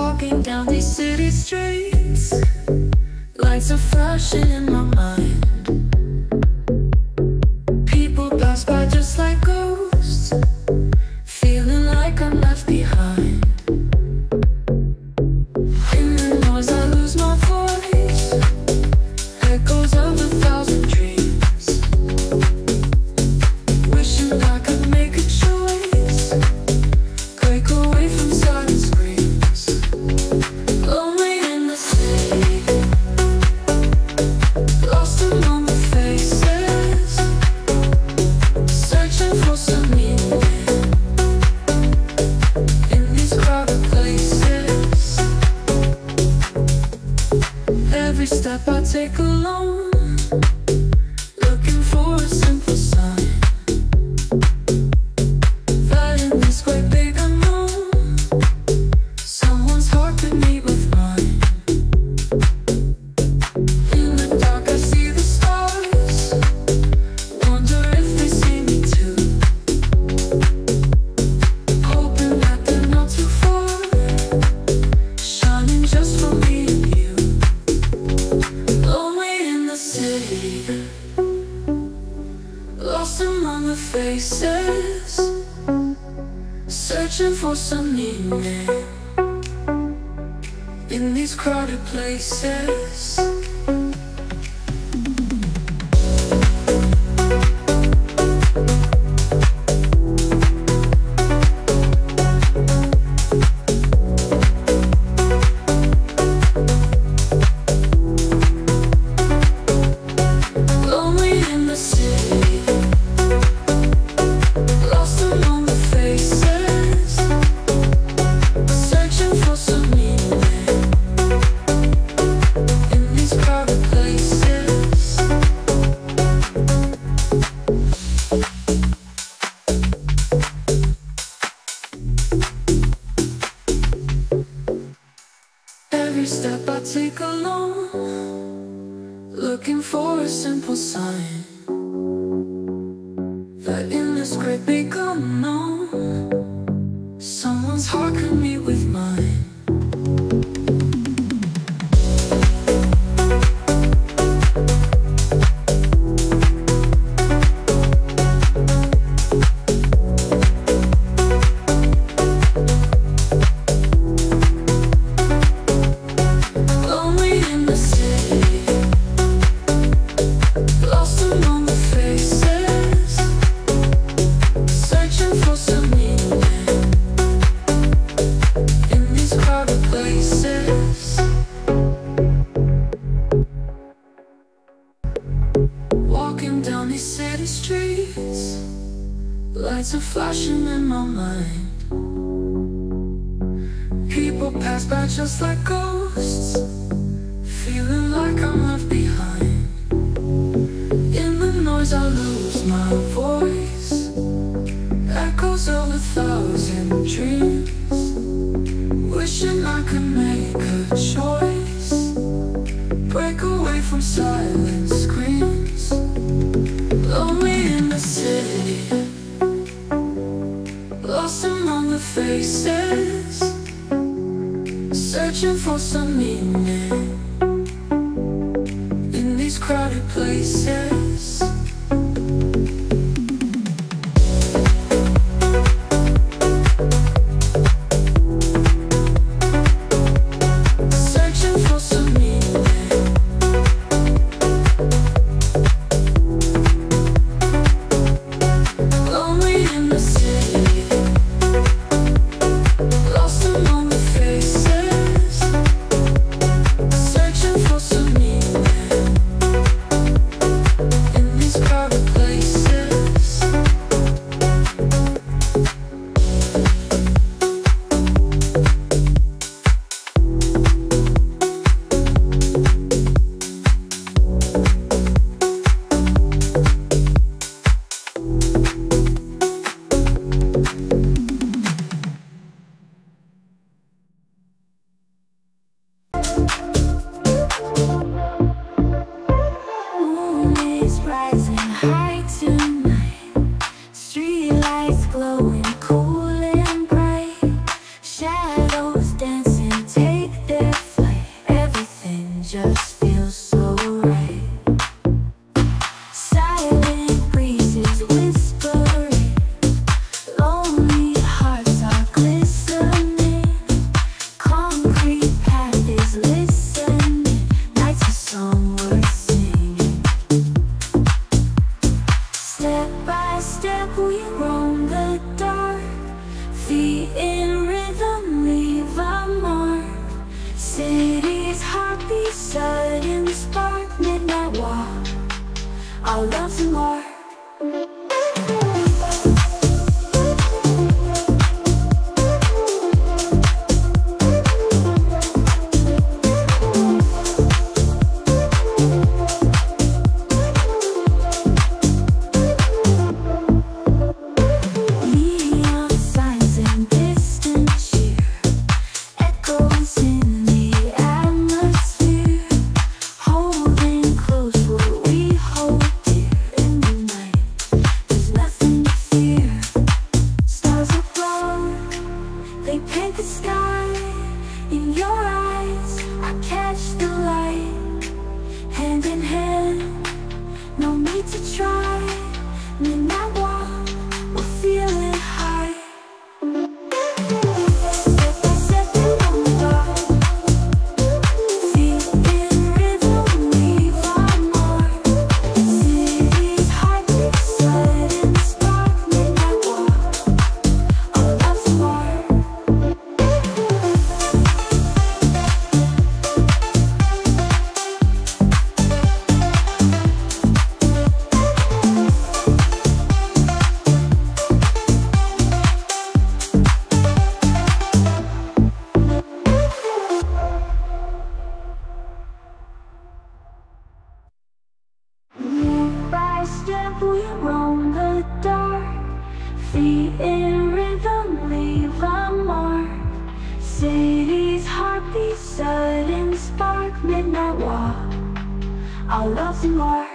walking down these city streets. Lights are flashing in my mind. People pass by just like ghosts, feeling like I'm left behind. In the noise I lose my voice, echoes of a thousand dreams. Wishing I could make a choice, break away from sudden screams. Lonely in the city, lost among the faces, searching for some meaning in these crowded places. Every step I take alone, looking for a simple sign that in this great big unknown, someone's heart could meet with mine. In the dark I see the stars, wonder if they see me too, hoping that they're not too far, shining just for me and you. Lonely in the city, lost among the faces, searching for some meaning in these crowded places. Lonely in the city, lost among the faces, searching for some meaning in these crowded places. Every step I take alone, looking for a simple sign that in this great big unknown, someone's heart could meet with mine. Walking down these city streets, lights are flashing in my mind. People pass by just like ghosts, feeling like I'm left behind. In the noise I lose my voice, echoes of a thousand dreams. Wishing I could make a choice, break away from silent screams. Lonely in the city, lost among the faces, searching for some meaning in these crowded places. in rhythm, leave a mark. City's heartbeat, sudden spark, midnight walk. Our love's a mark. Paint the sky in your eyes, I catch the light. Hand in hand, no need to try. Midnight walk, we're feeling high. Step on the road, feet in rhythm, leave our mark. City's heartbeat, sudden spark, midnight walk. Our love's a mark. We roam the dark, feet in rhythm, leave a mark. City's heartbeat, sudden spark, midnight walk. Our love's a mark.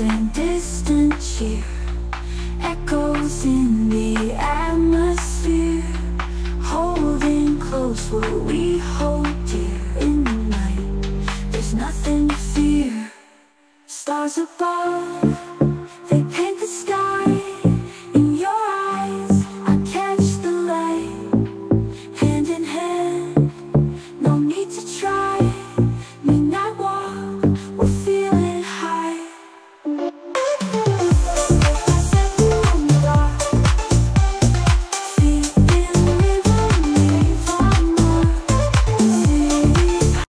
And distant cheer echoes in the atmosphere, holding close what we hold dear. In the night, there's nothing to fear. Stars above.